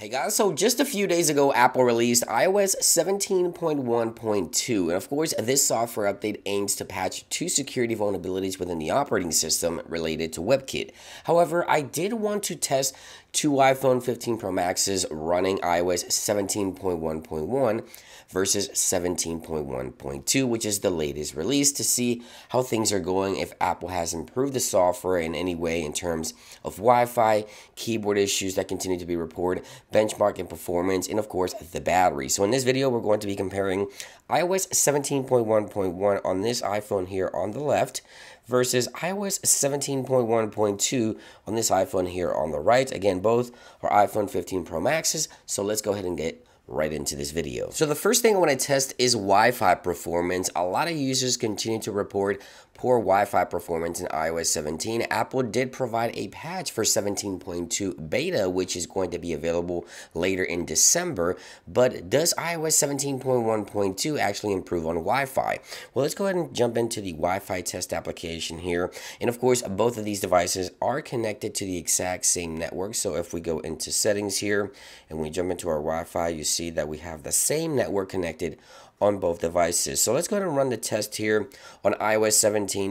Hey guys, so just a few days ago, Apple released iOS 17.1.2, and of course, this software update aims to patch two security vulnerabilities within the operating system related to WebKit. However, I did want to test two iPhone 15 Pro Maxes running iOS 17.1.1 versus 17.1.2, which is the latest release, to see how things are going, if Apple has improved the software in any way in terms of Wi-Fi, keyboard issues that continue to be reported, benchmark and performance, and of course the battery. So in this video, we're going to be comparing iOS 17.1.1 on this iPhone here on the left versus iOS 17.1.2 on this iPhone here on the right. Again, both are iPhone 15 Pro Maxes, so let's go ahead and get right into this video. So the first thing I want to test is Wi-Fi performance. A lot of users continue to report poor Wi-Fi performance in iOS 17. Apple did provide a patch for 17.2 beta, which is going to be available later in December. But does iOS 17.1.2 actually improve on Wi-Fi? Well, let's go ahead and jump into the Wi-Fi test application here. And of course, both of these devices are connected to the exact same network. So if we go into settings here and we jump into our Wi-Fi, you see that we have the same network connected on both devices. So let's go ahead and run the test here on iOS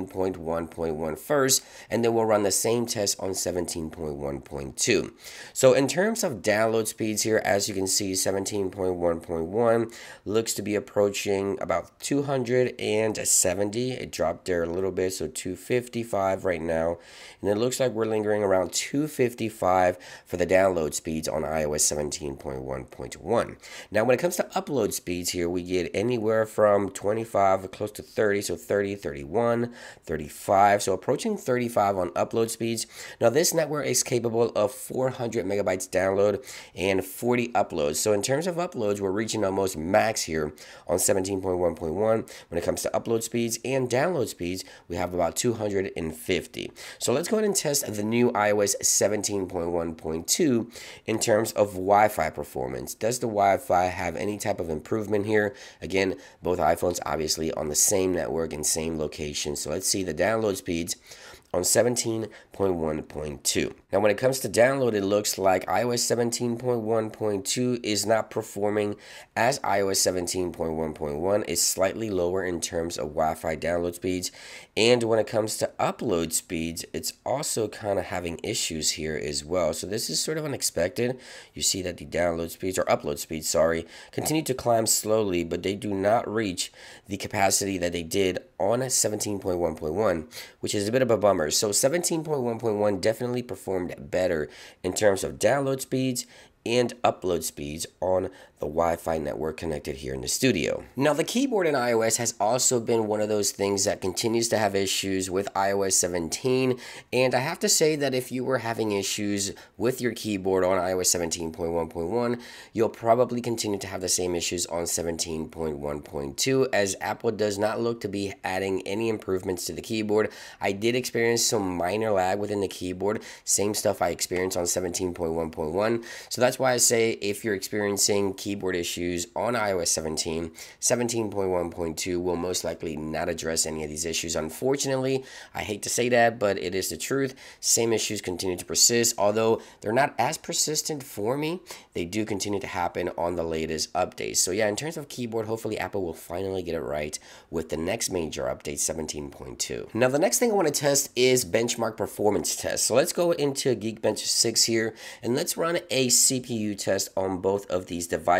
17.1.1 first, and then we'll run the same test on 17.1.2. So in terms of download speeds here, as you can see, 17.1.1 looks to be approaching about 270. It dropped there a little bit, so 255 right now, and it looks like we're lingering around 255 for the download speeds on iOS 17.1.1. Now when it comes to upload speeds here, we get anywhere from 25 close to 30, so 30, 31, 35, so approaching 35 on upload speeds. Now this network is capable of 400 megabytes download and 40 uploads. So in terms of uploads, we're reaching almost max here on 17.1.1 when it comes to upload speeds, and download speeds we have about 250. So let's go ahead and test the new iOS 17.1.2 in terms of Wi-Fi performance. Does the Wi-Fi have any type of improvement here? Again, both iPhones obviously on the same network and same location. So let's see the download speeds on 17.1.2. Now when it comes to download, it looks like iOS 17.1.2 is not performing as iOS 17.1.1. It's slightly lower in terms of Wi-Fi download speeds. And when it comes to upload speeds, it's also kind of having issues here as well. So this is sort of unexpected. You see that the download speeds, or upload speeds, sorry, continue to climb slowly, but they do not reach the capacity that they did on 17.1.1, which is a bit of a bummer. So 17.1.1 definitely performed better in terms of download speeds and upload speeds on the Wi-Fi network connected here in the studio. Now the keyboard in iOS has also been one of those things that continues to have issues with iOS 17, and I have to say that if you were having issues with your keyboard on iOS 17.1.1, you'll probably continue to have the same issues on 17.1.2, as Apple does not look to be adding any improvements to the keyboard. I did experience some minor lag within the keyboard, same stuff I experienced on 17.1.1, so that's why I say if you're experiencing keyboard issues on iOS 17, 17.1.2 will most likely not address any of these issues. Unfortunately, I hate to say that, but it is the truth. Same issues continue to persist, although they're not as persistent for me. They do continue to happen on the latest updates. So yeah, in terms of keyboard, hopefully Apple will finally get it right with the next major update, 17.2. Now the next thing I want to test is benchmark performance test. So let's go into Geekbench 6 here, and let's run a CPU test on both of these devices.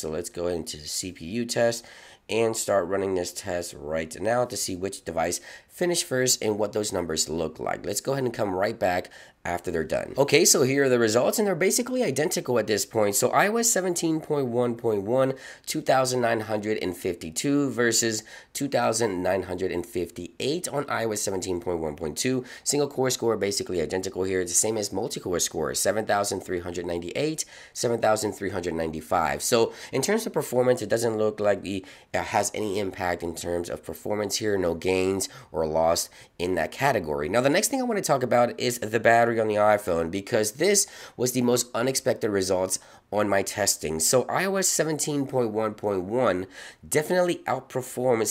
So let's go into the CPU test and start running this test right now to see which device finished first and what those numbers look like. Let's go ahead and come right back after they're done. Okay, so here are the results, and they're basically identical at this point. So iOS 17.1.1, 2,952 versus 2,958 on iOS 17.1.2. Single core score basically identical here. It's the same as multi-core score, 7,398, 7,395. So in terms of performance, it doesn't look like it has any impact in terms of performance here. No gains or loss in that category. Now the next thing I want to talk about is the battery on the iPhone, because this was the most unexpected results on my testing. So iOS 17.1.1 definitely outperformed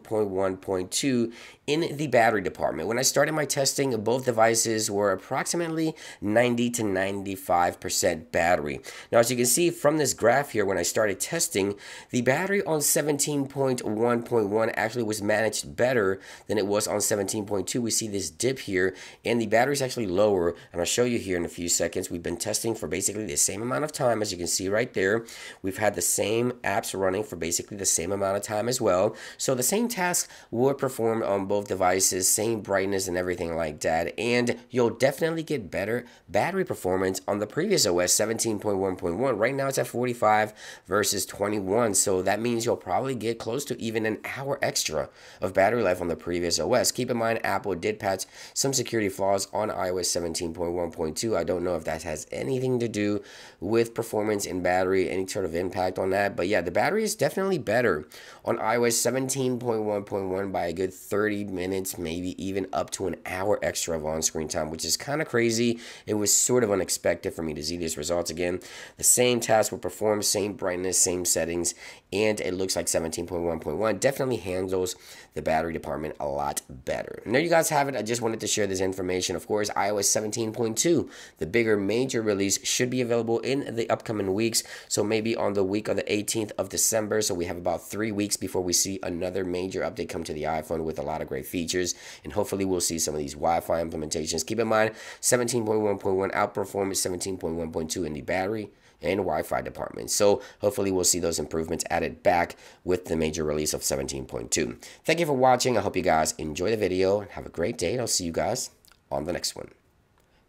17.1.2 in the battery department. When I started my testing, both devices were approximately 90 to 95% battery. Now, as you can see from this graph here, when I started testing, the battery on 17.1.1 actually was managed better than it was on 17.2. We see this dip here, and the battery is actually lower, and I'll show you here in a few seconds. We've been testing for basically the same amount of time, as you can see right there. We've had the same apps running for basically the same amount of time as well. So the same tasks were performed on both devices, same brightness and everything like that, and you'll definitely get better battery performance on the previous OS 17.1.1. Right now it's at 45 versus 21, so that means you'll probably get close to even an hour extra of battery life on the previous OS. Keep in mind, Apple did patch some security flaws on iOS 17.1.2. I don't know if that has anything to do with performance and battery, any sort of impact on that, but yeah, the battery is definitely better on iOS 17.1.1 by a good 30 minutes, maybe even up to an hour extra of on-screen time, which is kind of crazy. It was sort of unexpected for me to see these results. Again, the same tasks were performed, same brightness, same settings, and it looks like 17.1.1 definitely handles the battery department a lot better. And there you guys have it. I just wanted to share this information. Of course, iOS 17.2, the bigger major release, should be available in the upcoming weeks, so maybe on the week of the 18th of December, so we have about 3 weeks before we see another major update come to the iPhone with a lot of great features, and hopefully we'll see some of these Wi-Fi implementations. Keep in mind, 17.1.1 outperforms 17.1.2 in the battery and Wi-Fi department, so hopefully we'll see those improvements added back with the major release of 17.2. Thank you for watching. I hope you guys enjoy the video and have a great day, and I'll see you guys on the next one.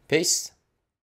Peace.